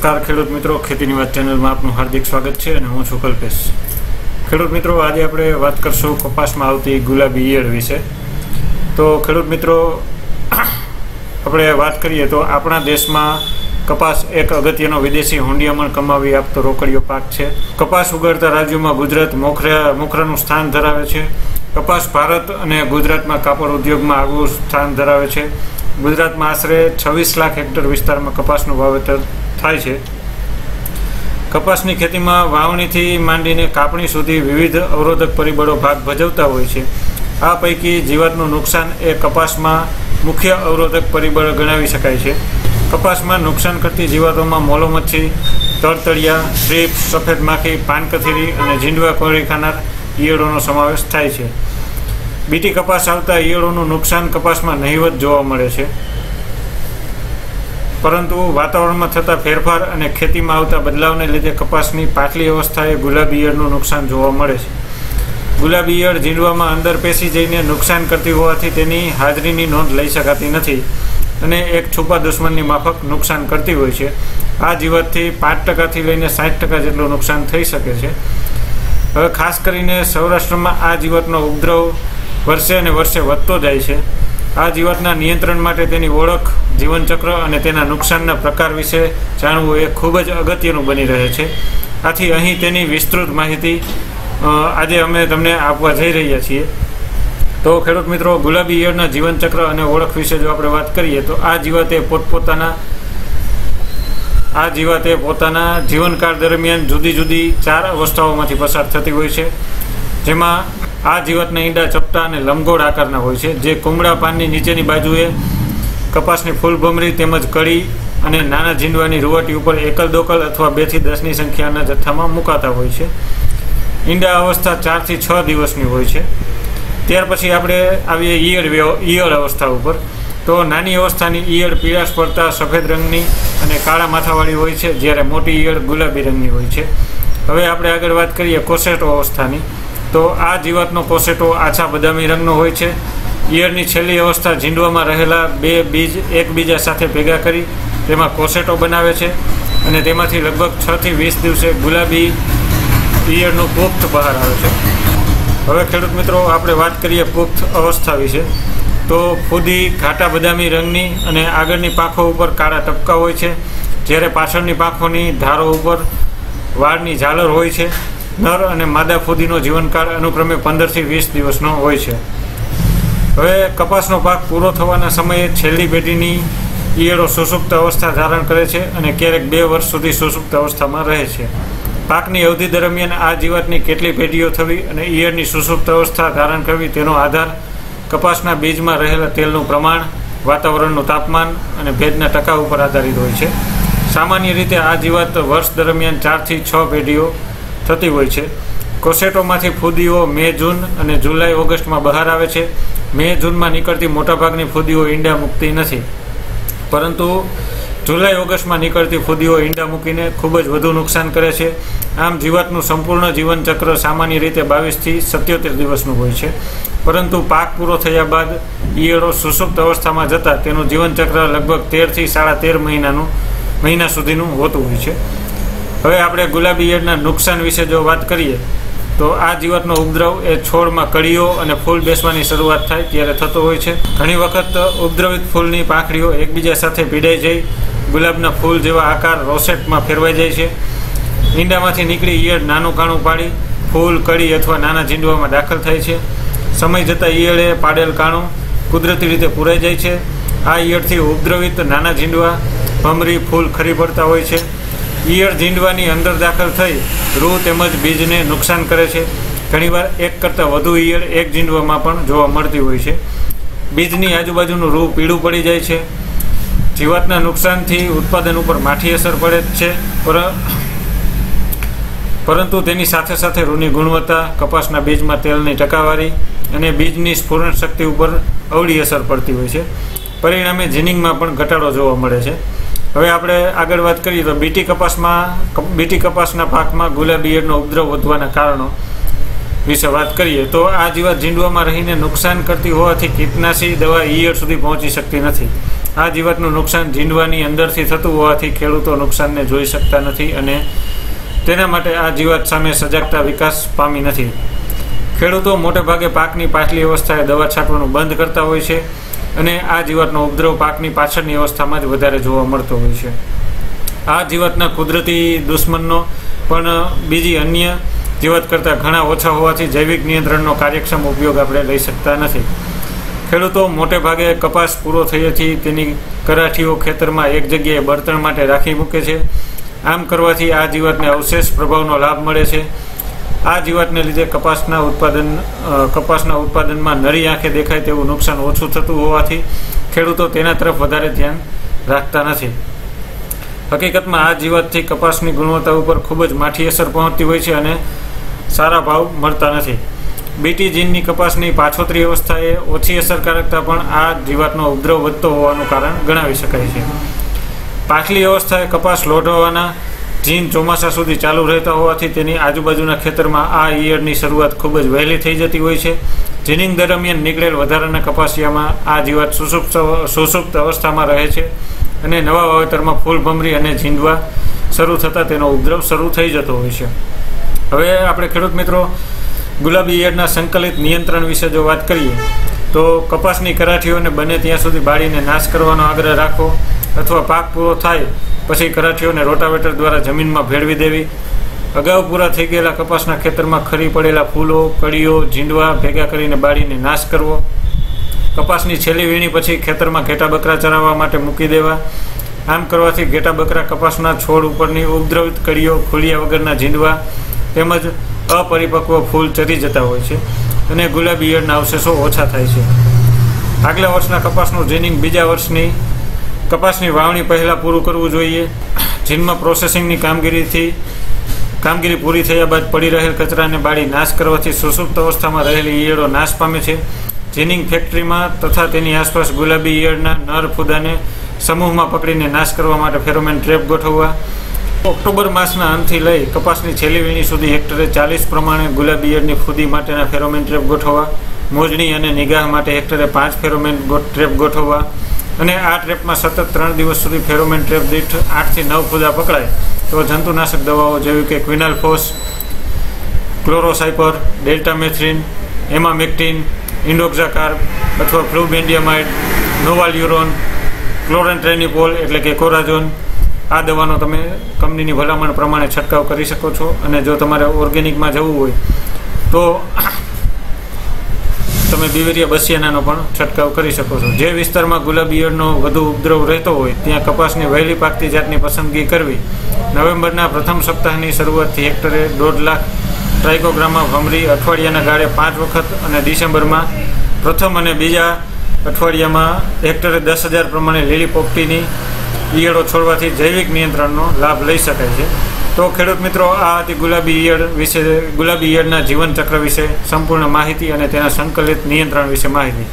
नमस्कार खेडूत मित्रों, खेतीनी वात चेनलमां आपनुं हार्दिक स्वागत छे अने हुं छुं कल्पेश। खेडूत मित्रों, आजे आपणे वात करशुं कपासमां आवती गुलाबी ईयर विशे। तो खेडूत मित्रों, आपणे वात करीए तो आपणा देशमां कपास एक अगत्यनो विदेशी हूंडियामण कमावी आपतो रोकड़ियो पाक छे। कपास उगाडता राज्योमां गुजरात मोखरानुं स्थान धरावे छे। कपास भारत अने गुजरातमां कापડ उद्योगमां આગવું સ્થાન ધરાવે છે। ગુજરાતમાં આશરે 26 લાખ હેક્ટર વિસ્તારમાં કપાસનું વાવેતર થાય છે। કપાસની ખેતીમાં વાવણીથી માંડીને કાપણી સુધી વિવિધ અવરોધક પરિબળો ભાગ ભજવતા હોય છે। આ પૈકી જીવાતનું નુકસાન એ કપાસમાં મુખ્ય અવરોધક પરિબળ ગણાવી શકાય છે। કપાસમાં નુકસાન કરતી જીવાતોમાં મોલોમચ્છી, તળતળિયા, થ્રીપ્સ, સફેદ માખી, પાનકથીરી અને ઝીંડવા કોરી ખાનાર ઈયળોનો સમાવેશ થાય છે। બીટી કપાસ આવતા ઈયળોનું નુકસાન કપાસમાં નહીવત જોવા મળે છે, પરંતુ વાતાવરણમાં થતા ફેરફાર અને ખેતીમાં આવતા બદલાવને લીધે કપાસની પાટલી અવસ્થાએ ગુલાબી ઈયળનું નુકસાન જોવા મળે છે। ગુલાબી ઈયળ ઝીંડવામાં અંદર પેસી જઈને નુકસાન કરતી હોવાથી તેની હાજરીની નોંધ લઈ શકાતી નથી અને એક છુપા દુશ્મનની માફક નુકસાન કરતી હોય છે। આ જીવાતથી 5%થી લઈને 60% જેટલું નુકસાન થઈ શકે છે। હવે ખાસ કરીને સૌરાષ્ટ્રમાં આ જીવાતનો ઉપદ્રવ वर्षे ने वर्षे વધતો જાય છે। આ જીવાતના નિયંત્રણ માટે તેની ઓળખ, જીવનચક્ર અને તેના નુકસાનના પ્રકાર વિશે જાણવું એ ખૂબ જ અગત્યનું બની રહે છે। આથી અહીં તેની વિસ્તૃત માહિતી આજે અમે તમને આપવા જઈ રહ્યા છીએ। તો ખેડૂત મિત્રો, ગુલાબી ઈયળના જીવનચક્ર અને ઓળખ વિશે જો આપણે વાત કરીએ તો આ જીવાત પોતાના જીવનકાળ દરમિયાન જુદી જુદી 4 અવસ્થાઓમાંથી પસાર થતી હોય છે। જેમાં આ જીવાતના ઈંડા ચપટા અને લંબગોળ આકારના હોય છે, જે કુમળા પાનની નીચેની બાજુએ કપાસની ફૂલભમરી તેમજ કળી અને નાના ઝીંડવાની રૂવાટી ઉપર એકલ દોકલ અથવા 2 થી 10ની સંખ્યાના જથ્થામાં મુકાતા હોય છે। ઈંડા અવસ્થા 4 થી 6 દિવસની હોય છે। ત્યાર પછી આપણે આવીએ ઈયળ અવસ્થા ઉપર। તો નાની અવસ્થાની ઈયળ પીળાશ પડતા સફેદ રંગની અને કાળા માથાવાળી હોય છે, જ્યારે મોટી ઈયળ ગુલાબી રંગની હોય છે। હવે આપણે આગળ વાત કરીએ કોસેટો અવસ્થાની। તો આ જીવાતનો કોસેટો આછા બદામી રંગનો હોય છે। ઈયળની છેલ્લી અવસ્થા ઝીંડવામાં રહેલા 2 બીજ એકબીજા સાથે ભેગા કરી તેમાં કોસેટો બનાવે છે અને તેમાંથી લગભગ 6 થી 20 દિવસે ગુલાબી ઈયળનું પુખ્ત બહાર આવે છે। હવે ખેડૂત મિત્રો, આપણે વાત કરીએ પુખ્ત અવસ્થા વિશે। તો ફૂદી ઘાટા બદામી રંગની અને આગળની પાંખો ઉપર કાળા ટપકા હોય છે, જ્યારે પાછળની પાંખોની ધારો ઉપર વાળની ઝાલર હોય છે। નર અને માદા ફૂદીનો જીવનકાળ અનુક્રમે 15 થી 20 દિવસનો હોય છે। હવે કપાસનો પાક પૂરો થવાના સમયે છેલ્લી પેઢીની ઈયળો સુષુપ્ત અવસ્થા ધારણ કરે છે અને ક્યારેક 2 વર્ષ સુધી સુષુપ્ત અવસ્થામાં રહે છે। પાકની અવધિ દરમિયાન આ જીવાતની કેટલી પેઢીઓ થવી અને ઈયળની સુષુપ્ત અવસ્થા ધારણ કરવી તેનો આધાર કપાસના બીજમાં રહેલા તેલનું પ્રમાણ, વાતાવરણનું તાપમાન અને ભેજના ટકા ઉપર આધારિત હોય છે। સામાન્ય રીતે આ જીવાત વર્ષ દરમિયાન 4 થી 6 પેઢીઓ થતી હોય છે। કોસેટોમાંથી ફૂદીઓ મે, જૂન અને જુલાઈ ઓગસ્ટમાં બહાર આવે છે। મે જૂનમાં નીકળતી મોટાભાગની ફૂદીઓ ઈંડા મૂકતી નથી, પરંતુ જુલાઈ ઓગસ્ટમાં નીકળતી ફૂદીઓ ઈંડા મૂકીને ખૂબ જ વધુ નુકસાન કરે છે। આમ જીવાતનું સંપૂર્ણ જીવનચક્ર સામાન્ય રીતે 22 થી 77 દિવસનું હોય છે, પરંતુ પાક પૂરો થયા બાદ ઈયળો સુષુપ્ત અવસ્થામાં જતાં તેનું જીવનચક્ર લગભગ 13 થી સાડા 13 મહિના સુધીનું હોતું હોય છે। હવે આપણે ગુલાબી ઈયળના નુકસાન વિશે જો વાત કરીએ તો આ જીવાતનો ઉપદ્રવ એ છોડમાં કળીઓ અને ફૂલ બેસવાની શરૂઆત થાય ત્યારે થતો હોય છે। ઘણી વખત ઉપદ્રવિત ફૂલની પાંખડીઓ એકબીજા સાથે ભીડાઈ જઈ ગુલાબના ફૂલ જેવા આકાર રોસેટમાં ફેરવાઈ જાય છે। ઈંડામાંથી નીકળી ઈયળ નાનું કાણું પાડી ફૂલ, કળી અથવા નાના ઝીંડવામાં દાખલ થાય છે। સમય જતાં ઈયળે પાડેલ કાણું કુદરતી રીતે પૂરાઈ જાય છે। આ ઈયળથી ઉપદ્રવિત નાના ઝીંડવા, ભમરી, ફૂલ ખરી પડતા હોય છે। ઈયળ ઝીંડવાની અંદર દાખલ થઈ રૂ તેમજ બીજને નુકસાન કરે છે। ઘણીવાર એક કરતાં વધુ ઈયળ એક ઝીંડવામાં પણ જોવા મળતી હોય છે। બીજની આજુબાજુનું રૂ પીળું પડી જાય છે। જીવાતના નુકસાનથી ઉત્પાદન ઉપર માઠી અસર પડે છે, પરંતુ તેની સાથે સાથે રૂની ગુણવત્તા, કપાસના બીજમાં તેલની ટકાવારી અને બીજની સ્ફુરણ શક્તિ ઉપર અવળી અસર પડતી હોય છે। પરિણામે જીનિંગમાં પણ ઘટાડો જોવા મળે છે। હવે આપણે આગળ વાત કરીએ તો બીટી કપાસના પાકમાં ગુલાબી ઈયળનો ઉપદ્રવ વધવાના કારણો વિશે વાત કરીએ તો આ જીવાત ઝીંડવામાં રહીને નુકસાન કરતી હોવાથી કીટનાશી દવા ઈયળ સુધી પહોંચી શકતી નથી। आ जीवातनुं नुकसान झींडवानी अंदरथी थतुं होवाथी खेडूतो नुकसानने जोई शकता नथी अने तेना माटे आ जीवात सामे सजगता विकास पामी नथी। खेडूतो मोटे भागे पाकनी पाछली अवस्थाए दवा छांटवानुं बंध करता होय छे अने आ जीवातनो उपद्रव पाकनी पाछळनी अवस्थामां ज वधारे जोवा मळतो होय छे। आ जीवातना कुदरती दुश्मननो पण बीजी अन्य जीवात करता घणा ओछा होवाथी जैविक नियंत्रणनो कार्यक्षम उपयोग आपणे लई शकता नथी। ખેડૂતો મોટે ભાગે કપાસ પૂરો થયેથી તેની કરાઠીઓ ખેતરમાં એક જગ્યાએ બળતણ માટે રાખી મૂકે છે। આમ કરવાથી આ જીવાતને અવશેષ પ્રભાવનો લાભ મળે છે। આ જીવાતને લીધે કપાસના ઉત્પાદનમાં નરી આંખે દેખાય તેવું નુકસાન ઓછું થતું હોવાથી ખેડૂતો તેના તરફ વધારે ધ્યાન રાખતા નથી। હકીકતમાં આ જીવાતથી કપાસની ગુણવત્તા ઉપર ખૂબ જ માઠી અસર પહોંચતી હોય છે અને સારા ભાવ મળતા નથી। बीटी जीननी कपासनी पाछोतरी अवस्थाए ओछी असरकारकता पण आ जीवातनो उपद्रव वधतो होवानुं कारण गणावी शकाय छे। पाछली अवस्थाए कपास लोढवाना जीन चोमासा सुधी चालू रहेता होवाथी तेनी आजुबाजुना खेतरमां आ ईयळनी शरूआत खूब ज वहेली थई जती होय छे। जीनिंग दरमियान नीकळेल वधाराना कपासियामां आ जीवात सुषुप्त अवस्थामां रहे छे अने नवा वावेतरमां फूल भमरी अने झींडवा शरू थतां तेनो उपद्रव शरू थई जतो होय छे। हवे आपणे खेडूत मित्रो गुलाबी ईयળના સંકલિત નિયંત્રણ વિશે જો વાત કરીએ તો કપાસની કરાઠીઓને બને ત્યાં સુધી બાળીને નાશ કરવાનો આગ્રહ રાખવો અથવા પાક પૂરો થાય પછી કરાઠીઓને રોટાવેટર દ્વારા જમીનમાં ભેળવી દેવી। અગાઉ પૂરા થઈ ગયેલા કપાસના ખેતરમાં ખરી પડેલા ફૂલો કળીઓ ઝીંડવા ભેગા કરીને બાળીને નાશ કરવો। કપાસની છેલ્લી વીણી પછી ખેતરમાં ઘેટા બકરા ચરાવવા માટે મૂકી દેવા। આમ કરવાથી ઘેટા બકરા કપાસના છોડ ઉપરની ઉપદ્રવિત કળીઓ ખુલ્યા વગરના ઝીંડવા તેમજ अपरिपक्व फूल चरी जता होय छे अने गुलाबी ईयळना अवशेषो ओछा थाय छे। आगला वर्षना कपासनुं जीनिंग बीजा वर्षनी कपासनी वावणी पहेला पूरुं करवुं जोईए। जीनमां प्रोसेसिंगनी कामगीरी पूरी थया बाद पड़ी रहेल कचराने बाळी नाश करवाथी सुसुप्त अवस्थामां रहेली ईयळो नाश पामे छे। जीनिंग फेक्टरीमां तथा तेनी आसपास गुलाबी ईयळना नर फुदाने समूहमां पकड़ीने नाश करवा माटे फेरोमेन ट्रेप गोठववा। ऑक्टोबर मासना अंतथी लई कपासनी छेल्ली वीणी सुधी हेक्टरे 40 प्रमाणे गुलाबी ईयળની फूदी माटेना फेरोमेन ट्रेप गोठववा। मोजणी अने निगाह माटे हेक्टरे 5 फेरोमेन ट्रेप गोठववा अने आ ट्रेपमां सतत 3 दिवस सुधी फेरोमेन ट्रेप दीठ 8 થી 9 फूदा पकड़ाय तो जंतुनाशक दवाओ जेवी के क्विनालफोस, क्लोरोसाइपर, डेल्टामेथ्रीन, एमामेक्टिन, इंडोक्साकार्ब अथवा फ्लुबेंडियामाइड, नोवाल्युरोन, क्लोरेंट्रेनिपोल एटले के कोराजोन आ दवानो तमे कंपनीनी भलामण प्रमाणे छंटकाव करी शको छो। अने जो तमारे ओर्गेनिकमां जवुं होय तो तमे बीवेरिया बसियानानो पण छंटकाव करी शको छो। जे विस्तारमां गुलाबी ईयળનો વધુ ઉપદ્રવ રહેતો હોય ત્યાં કપાસની વહેલી પાકતી જાતની પસંદગી કરવી। નવેમ્બરના પ્રથમ સપ્તાહની શરૂઆતથી હેક્ટરે 1.5 લાખ ટ્રાઇકોગ્રામમાં ભમરી અઠવાડિયાના ગાળે 5 વખત અને ડિસેમ્બરમાં પ્રથમ અને બીજા અઠવાડિયામાં હેક્ટરે 10,000 પ્રમાણે લીલી પોપટીની ईयળો છોડવાથી જૈવિક નિયંત્રણનો લાભ લઈ શકાય છે। તો ખેડૂત મિત્રો આ હતી ગુલાબી ઈયળના જીવનચક્ર વિશે સંપૂર્ણ માહિતી અને તેના સંકલિત નિયંત્રણ વિશે માહિતી।